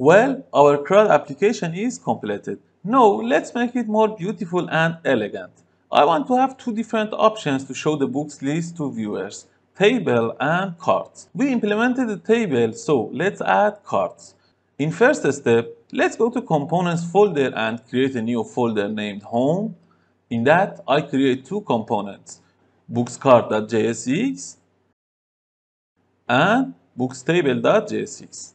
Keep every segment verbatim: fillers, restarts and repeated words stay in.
Well, our CRUD application is completed. Now, let's make it more beautiful and elegant. I want to have two different options to show the books list to viewers, table and cards. We implemented the table, so let's add cards. In first step, let's go to components folder and create a new folder named home. In that, I create two components, bookscard.jsx and bookstable.jsx.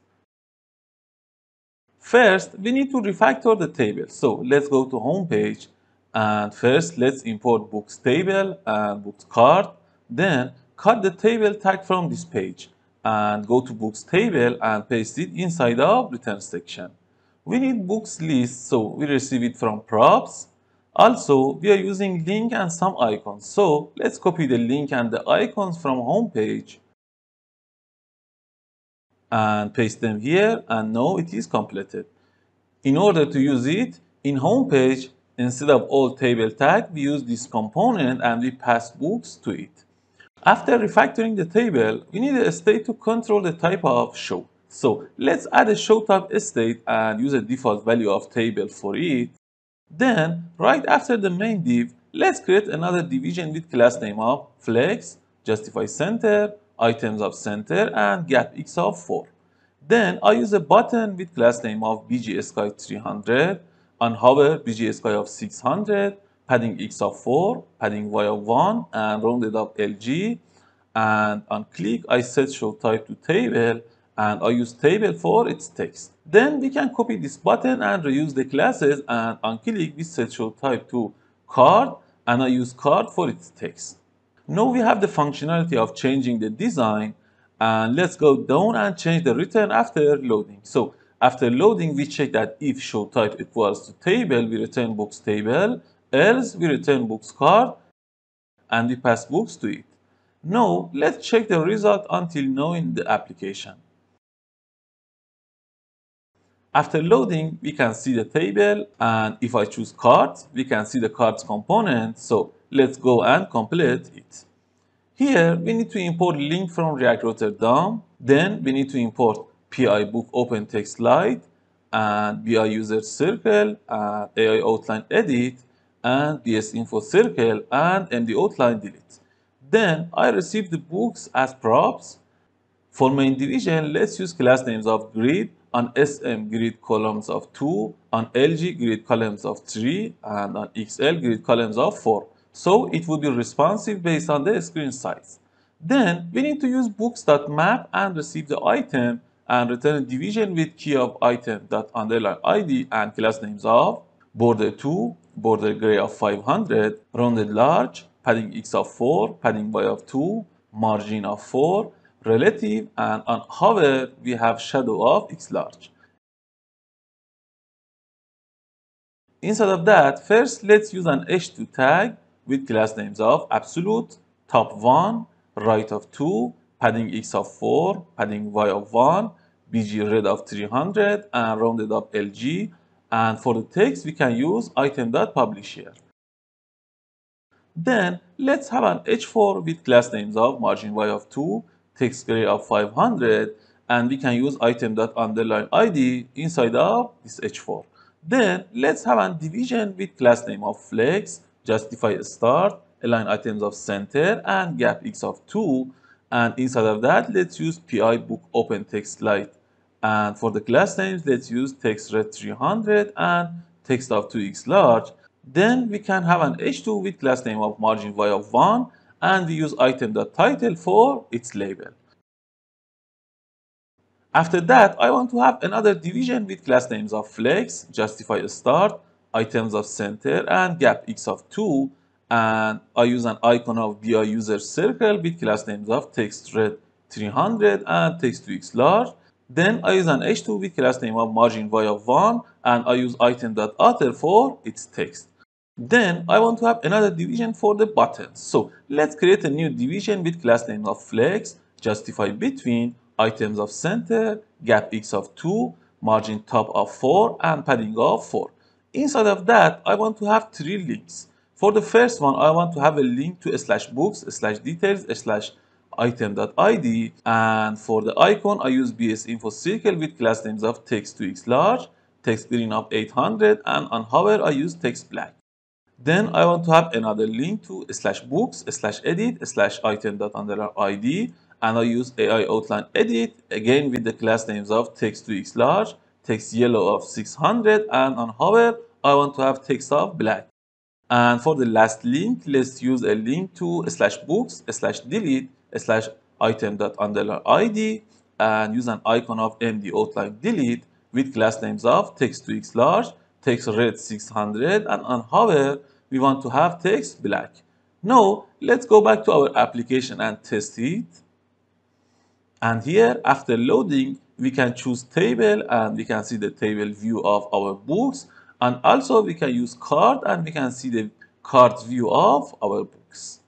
First, we need to refactor the table, so let's go to home page and first let's import books table and books card, then cut the table tag from this page and go to books table and paste it inside of return section. We need books list, so we receive it from props. Also, we are using link and some icons, so let's copy the link and the icons from home page and paste them here, and now it is completed. In order to use it, in home page, instead of all table tag, we use this component and we pass books to it. After refactoring the table, we need a state to control the type of show. So let's add a show type state and use a default value of table for it. Then, right after the main div, let's create another division with class name of flex, justify center, items of center and gap x of four. Then I use a button with class name of B G sky three hundred, on hover B G sky of six hundred, padding x of four, padding y of one and rounded up L G, and on click I set show type to table and I use table for its text. Then we can copy this button and reuse the classes, and on click we set show type to card and I use card for its text. Now we have the functionality of changing the design, and let's go down and change the return after loading. So after loading, we check that if show type equals to table, we return books table, else we return books card, and we pass books to it. Now let's check the result until now in the application. After loading, we can see the table, and if I choose cards, we can see the cards component. So let's go and complete it. Here, we need to import link from React Router D O M. Then we need to import P I book open text slide and B I user circle and A I outline edit and B S info circle and M D outline delete. Then I receive the books as props. For main division, let's use class names of grid, on S M grid columns of two, on L G grid columns of three, and on X L grid columns of four. So it will be responsive based on the screen size. Then we need to use books.map and receive the item and return a division with key of item.underline I D and class names of border two, border gray of five hundred, rounded large, padding x of four, padding y of two, margin of four, relative, and on hover we have shadow of x large. Instead of that, first let's use an H two tag with class names of absolute, top one, right of two, padding x of four, padding y of one, B G red of three hundred, and rounded up L G. And for the text, we can use item.publisher. Then let's have an H four with class names of margin y of two, text gray of five hundred, and we can use item.underlineId inside of this H four. Then let's have a division with class name of flex, justify start, align items of center, and gap x of two. And inside of that, let's use P I book open text slide. And for the class names, let's use text red three hundred and text of two x large. Then we can have an H two with class name of margin y of one, and we use item.title for its label. After that, I want to have another division with class names of flex, justify start, items of center, and gap x of two. And I use an icon of B I user circle with class names of text red three hundred and text two x large. Then I use an H two with class name of margin y of one, and I use item.author for its text. Then I want to have another division for the buttons. So let's create a new division with class name of flex, justify between, items of center, gap x of two, margin top of four, and padding of four. Inside of that, I want to have three links. For the first one, I want to have a link to slash books, slash details, slash item.id, and for the icon I use B S info circle with class names of text two x large, text green of eight hundred, and on hover I use text black. Then I want to have another link to slash books slash edit slash item.underline.id, and I use A I outline edit again with the class names of text two x large, text yellow of six hundred, and on hover I want to have text of black. And for the last link, let's use a link to slash books slash delete slash item.underline.id and use an icon of M D outline delete with class names of text two x large, text red six hundred, and on hover we want to have text black. Now let's go back to our application and test it. And here after loading we can choose table and we can see the table view of our books, and also we can use card and we can see the card view of our books.